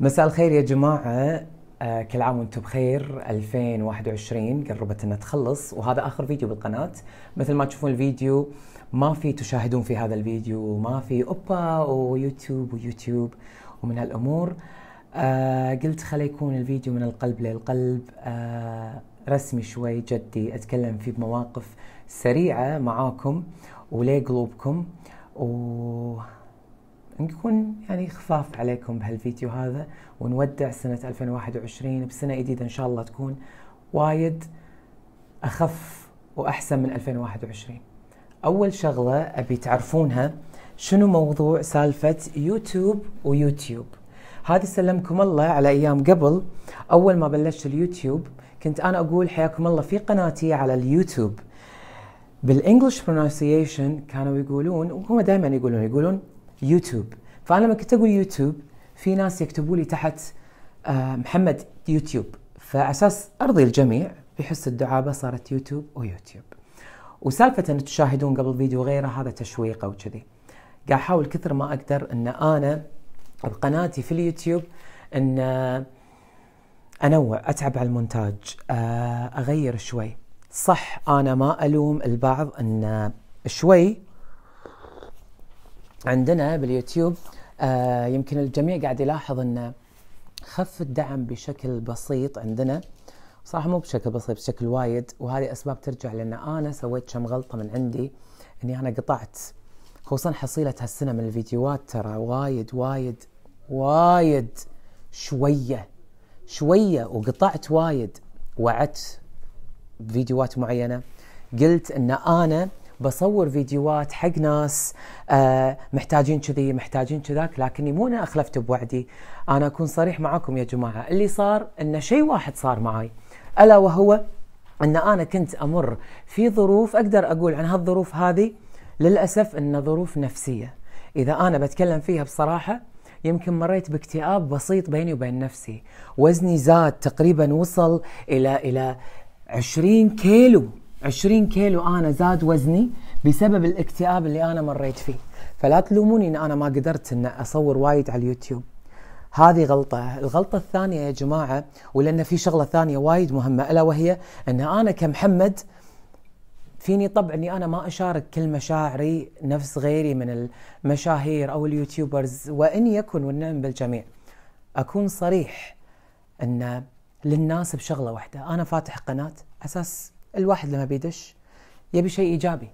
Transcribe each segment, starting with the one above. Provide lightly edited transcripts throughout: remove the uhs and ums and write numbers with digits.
مساء الخير يا جماعة، كل عام وانتم بخير. 2021 قربت انها تخلص، وهذا اخر فيديو بالقناة. مثل ما تشوفون الفيديو ما في تشاهدون في هذا الفيديو، وما في اوبا ويوتيوب ومن هالامور. قلت خلي يكون الفيديو من القلب للقلب، رسمي شوي، جدي، اتكلم فيه بمواقف سريعة معاكم ولي قلوبكم، و نكون يعني خفاف عليكم بهالفيديو هذا، ونودع سنة 2021 بسنة جديدة إن شاء الله تكون وايد أخف وأحسن من 2021. أول شغلة أبي تعرفونها شنو موضوع سالفة يوتيوب. هذه سلمكم الله على أيام قبل، أول ما بلشت اليوتيوب كنت أنا أقول حياكم الله في قناتي على اليوتيوب بالإنجلش برونسيشن، كانوا يقولون وهم دائما يقولون يوتيوب. فأنا لما كنت أقول يوتيوب في ناس يكتبوا لي تحت محمد يوتيوب، فأساس أرضي الجميع بحس الدعابة صارت يوتيوب. وسالفة أن تشاهدون قبل فيديو غيره هذا تشويق أو كذي، قاعد أحاول كثر ما أقدر أن أنا بقناتي في اليوتيوب أن أنوع، أتعب على المونتاج، أغير شوي. صح أنا ما ألوم البعض أن شوي عندنا باليوتيوب، يمكن الجميع قاعد يلاحظ ان خف الدعم بشكل بسيط عندنا، صراحه مو بشكل بسيط، بشكل وايد. وهذه اسباب ترجع لان انا سويت كم غلطه من عندي، اني انا قطعت خصوصا حصيله هالسنه من الفيديوهات، ترى وايد وايد وايد شويه وقطعت وايد، وعدت بفيديوهات معينه، قلت ان انا بصور فيديوهات حق ناس محتاجين كذي محتاجين كذاك، لكني مو انا اخلفت بوعدي. انا اكون صريح معاكم يا جماعه، اللي صار ان شيء واحد صار معي، الا وهو ان انا كنت امر في ظروف اقدر اقول عن هالظروف هذه للاسف ان ظروف نفسيه. اذا انا بتكلم فيها بصراحه، يمكن مريت باكتئاب بسيط بيني وبين نفسي، وزني زاد تقريبا، وصل الى 20 كيلو أنا زاد وزني بسبب الاكتئاب اللي أنا مريت فيه. فلا تلوموني إن أنا ما قدرت إن أصور وايد على اليوتيوب، هذه غلطة. الغلطة الثانية يا جماعة، ولأن في شغلة ثانية وايد مهمة، ألا وهي أن أنا كمحمد فيني طبع إني أنا ما أشارك كل مشاعري نفس غيري من المشاهير أو اليوتيوبرز، وإن يكن والنعم بالجميع. أكون صريح أن للناس بشغلة واحدة، أنا فاتح قناة أساس الواحد لما بيدش يبي شيء ايجابي،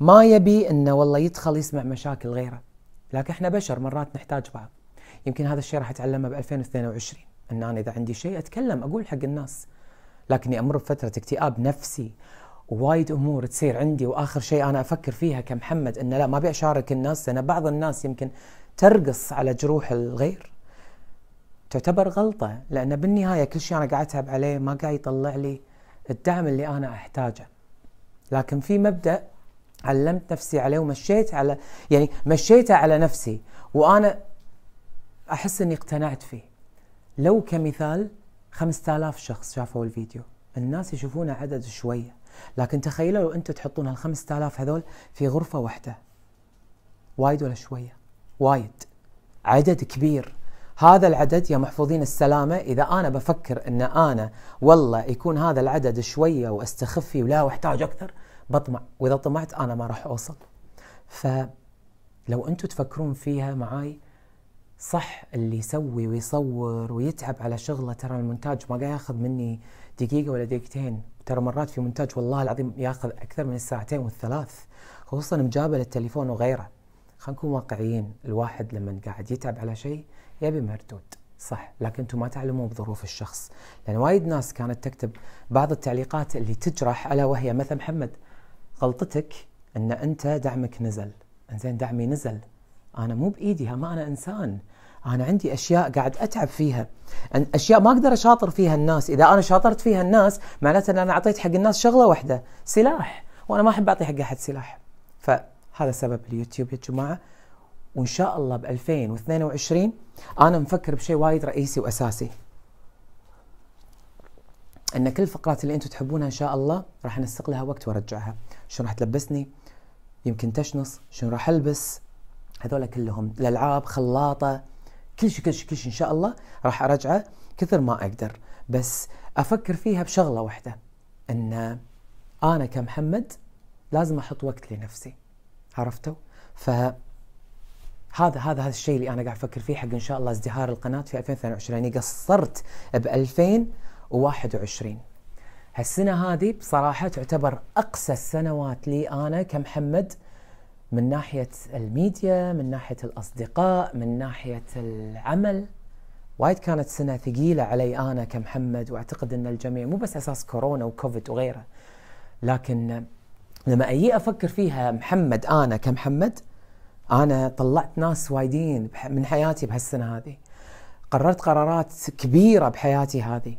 ما يبي انه والله يدخل يسمع مشاكل غيره، لكن احنا بشر مرات نحتاج بعض. يمكن هذا الشيء راح اتعلمه ب 2022، ان انا اذا عندي شيء اتكلم اقول حق الناس، لكني امر بفتره اكتئاب نفسي ووايد امور تصير عندي، واخر شيء انا افكر فيها كمحمد ان لا ما ابي اشارك الناس، لان بعض الناس يمكن ترقص على جروح الغير، تعتبر غلطه، لان بالنهايه كل شيء انا قاعد اتعب عليه ما قاعد يطلع لي الدعم اللي أنا أحتاجه. لكن في مبدأ علمت نفسي عليه ومشيت على يعني مشيته على نفسي، وأنا أحس أني اقتنعت فيه. لو كمثال 5000 شخص شافوا الفيديو، الناس يشوفونه عدد شوية، لكن تخيلوا لو أنتم تحطون هال 5000 هذول في غرفة واحدة، وايد ولا شوية؟ وايد، عدد كبير. هذا العدد يا محفوظين السلامة، إذا أنا بفكر أن أنا والله يكون هذا العدد شوية وأستخفي ولا واحتاج أكثر، بطمع، وإذا طمعت أنا ما راح أوصل. فلو أنتم تفكرون فيها معاي، صح اللي يسوي ويصور ويتعب على شغله، ترى المونتاج ما قاعد ياخذ مني دقيقة ولا دقيقتين، ترى مرات في مونتاج والله العظيم ياخذ أكثر من الساعتين والثلاث، خصوصا مجابلة التليفون وغيره. خلينا نكون واقعيين، الواحد لما قاعد يتعب على شيء يبي مردود، صح، لكن انتم ما تعلمون بظروف الشخص، لان وايد ناس كانت تكتب بعض التعليقات اللي تجرح، الا وهي مثلا محمد غلطتك ان انت دعمك نزل، انزين دعمي نزل، انا مو بايدي، ما انا انسان، انا عندي اشياء قاعد اتعب فيها، اشياء ما اقدر اشاطر فيها الناس، اذا انا شاطرت فيها الناس معناته ان انا اعطيت حق الناس شغله واحده، سلاح، وانا ما احب اعطي حق احد سلاح. فهذا سبب اليوتيوب يا جماعه. وإن شاء الله ب 2022 أنا مفكر بشيء وايد رئيسي وأساسي، أن كل الفقرات اللي أنتم تحبونها إن شاء الله راح أنسق لها وقت وأرجعها. شنو راح تلبسني؟ يمكن تشنص، شنو راح ألبس؟ هذول كلهم، الألعاب، خلاطة، كل شيء ان شاء الله راح ارجعه كثر ما اقدر، بس افكر فيها بشغله واحده، ان انا كمحمد لازم احط وقت لنفسي. عرفتوا؟ فهذا الشيء اللي انا قاعد افكر فيه حق ان شاء الله ازدهار القناه في 2022. يعني قصرت ب 2021، هالسنه هذه بصراحه تعتبر اقسى السنوات لي انا كمحمد، من ناحيه الميديا، من ناحيه الاصدقاء، من ناحيه العمل. وايد كانت سنه ثقيله علي انا كمحمد، واعتقد ان الجميع، مو بس اساس كورونا وكوفيد وغيره، لكن لما اجي افكر فيها محمد، انا كمحمد انا طلعت ناس وايدين من حياتي بهالسنه هذه، قررت قرارات كبيره بحياتي هذه،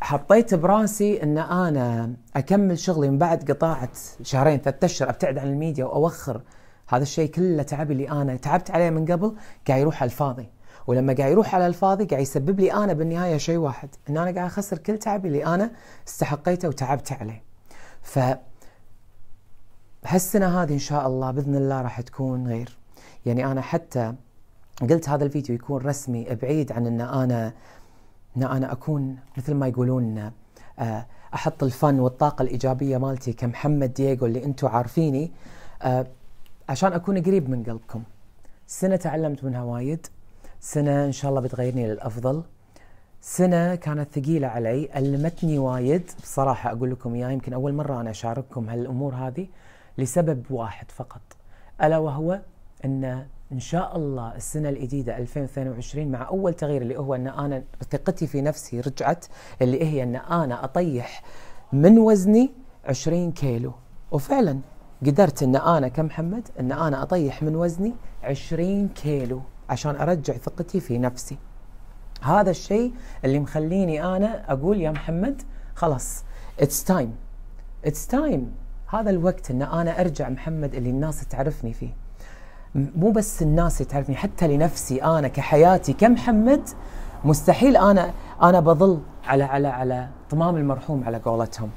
حطيت براسي ان انا اكمل شغلي من بعد قطاعة شهرين 3 اشهر، ابتعد عن الميديا واوخر. هذا الشيء كله تعبي اللي انا تعبت عليه من قبل قاعد يروح على الفاضي، ولما قاعد يروح على الفاضي قاعد يسبب لي انا بالنهايه شيء واحد، ان انا قاعد اخسر كل تعبي اللي انا استحقيته وتعبت عليه. ف هالسنه هذه ان شاء الله باذن الله راح تكون غير. يعني انا حتى قلت هذا الفيديو يكون رسمي، بعيد عن ان انا اكون مثل ما يقولون احط الفن والطاقه الايجابيه مالتي كمحمد دييغو اللي انتم عارفيني، عشان اكون قريب من قلبكم. سنه تعلمت منها وايد، سنه ان شاء الله بتغيرني للافضل، سنه كانت ثقيله علي، المتني وايد بصراحه، اقول لكم اياها. يمكن اول مره انا اشارككم هالامور هذه لسبب واحد فقط، الا وهو ان شاء الله السنه الجديده 2022 مع اول تغيير اللي هو ان انا ثقتي في نفسي رجعت، اللي هي ان انا اطيح من وزني 20 كيلو، وفعلا قدرت ان انا كمحمد ان انا اطيح من وزني 20 كيلو عشان ارجع ثقتي في نفسي. هذا الشيء اللي مخليني انا اقول يا محمد خلاص اتس تايم، هذا الوقت ان انا ارجع محمد اللي الناس تعرفني فيه. مو بس الناس تعرفني، حتى لنفسي انا كحياتي كمحمد مستحيل انا بظل على طمام المرحوم على قولتهم،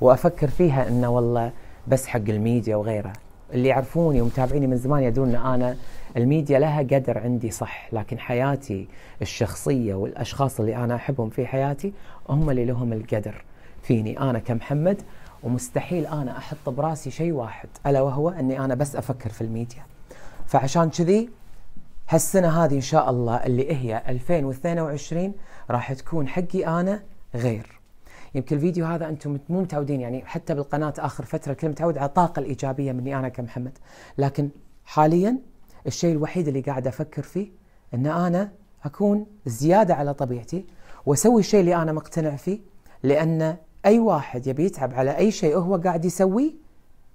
وافكر فيها انه والله بس حق الميديا وغيره. اللي يعرفوني ومتابعيني من زمان يدرون ان انا الميديا لها قدر عندي صح، لكن حياتي الشخصيه والاشخاص اللي انا احبهم في حياتي هم اللي لهم القدر فيني انا كمحمد، ومستحيل انا احط براسي شيء واحد، الا وهو اني انا بس افكر في الميديا. فعشان كذي هالسنه هذه ان شاء الله اللي هي 2022 راح تكون حقي انا غير. يمكن الفيديو هذا انتم مو متعودين، يعني حتى بالقناه اخر فتره كنت متعود على الطاقه الايجابيه مني انا كمحمد، لكن حاليا الشيء الوحيد اللي قاعد افكر فيه ان انا اكون زياده على طبيعتي واسوي الشيء اللي انا مقتنع فيه، لان اي واحد يبي يتعب على اي شيء هو قاعد يسويه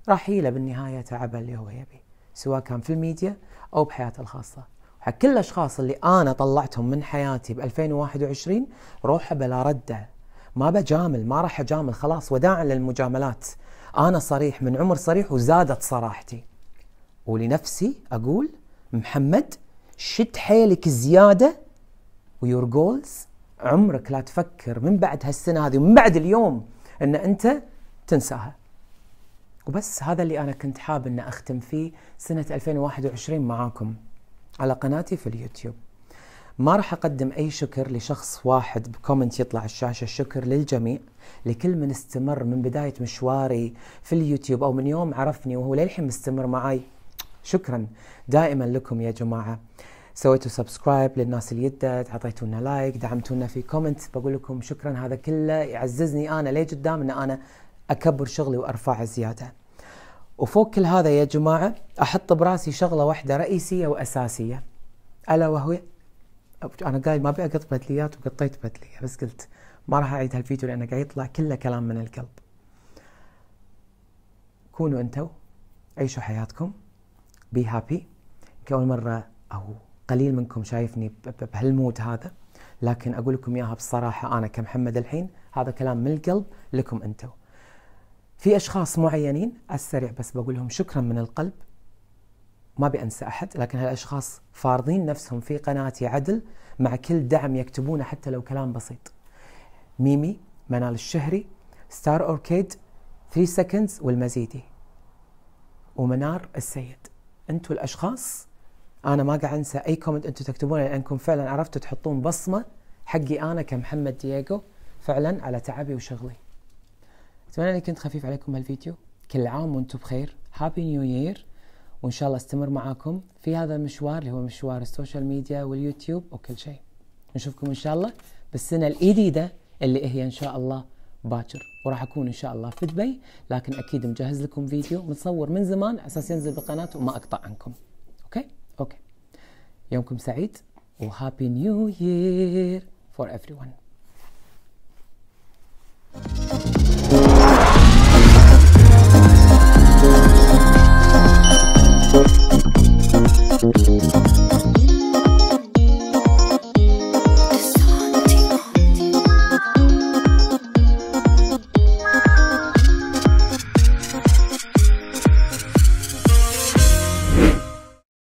راح يله بالنهايه تعبه اللي هو يبي، سواء كان في الميديا او بحياته الخاصه. حق كل الاشخاص اللي انا طلعتهم من حياتي ب 2021 روحه بلا رده، ما بجامل، ما راح اجامل، خلاص وداعا للمجاملات. انا صريح من عمر صريح، وزادت صراحتي، ولنفسي اقول محمد شد حيلك زياده ويور جولز، عمرك لا تفكر من بعد هالسنه هذه ومن بعد اليوم ان انت تنساها. وبس هذا اللي أنا كنت حاب أن أختم فيه سنة 2021 معاكم على قناتي في اليوتيوب. ما راح أقدم أي شكر لشخص واحد بكومنت يطلع الشاشة، الشكر للجميع، لكل من استمر من بداية مشواري في اليوتيوب أو من يوم عرفني وهو للحين مستمر معي. شكرا دائما لكم يا جماعة، سويتوا سبسكرايب للناس اللي يدت، عطيتونا لايك، دعمتونا في كومنت، بقول لكم شكرا. هذا كله يعززني أنا ليه قدام أن أنا أكبر شغلي وأرفعه زيادة. وفوق كل هذا يا جماعة أحط براسي شغلة واحدة رئيسية وأساسية، ألا وهو أنا قايل ما أبي أقط بدليات وقطيت بدلية، بس قلت ما راح أعيد هالفيديو لأنه قاعد يطلع كله كلام من القلب. كونوا أنتوا، عيشوا حياتكم، بي هابي. يمكن أول مرة أو قليل منكم شايفني بهالمود هذا، لكن أقول لكم إياها بصراحة أنا كمحمد الحين هذا كلام من القلب لكم أنتوا. في أشخاص معينين على السريع بس بقول لهم شكراً من القلب، ما بأنسى أحد، لكن هالأشخاص فارضين نفسهم في قناتي عدل مع كل دعم يكتبونه حتى لو كلام بسيط. ميمي، منال الشهري، ستار اوركيد، 3 سكندز والمزيدي، ومنار السيد. أنتوا الأشخاص انا ما قاعد انسى اي كومنت انتم تكتبونه، لانكم فعلا عرفتوا تحطون بصمه حقي انا كمحمد دييغو فعلا على تعبي وشغلي. اتمنى اني كنت خفيف عليكم هالفيديو، كل عام وانتم بخير، هابي نيو يير، وان شاء الله استمر معاكم في هذا المشوار اللي هو مشوار السوشيال ميديا واليوتيوب وكل شيء. نشوفكم ان شاء الله بالسنه الجديده اللي هي ان شاء الله باكر، وراح اكون ان شاء الله في دبي، لكن اكيد مجهز لكم فيديو متصور من زمان على اساس ينزل بالقناه وما اقطع عنكم. اوكي. يومكم سعيد وهابي نيو يير فور everyone.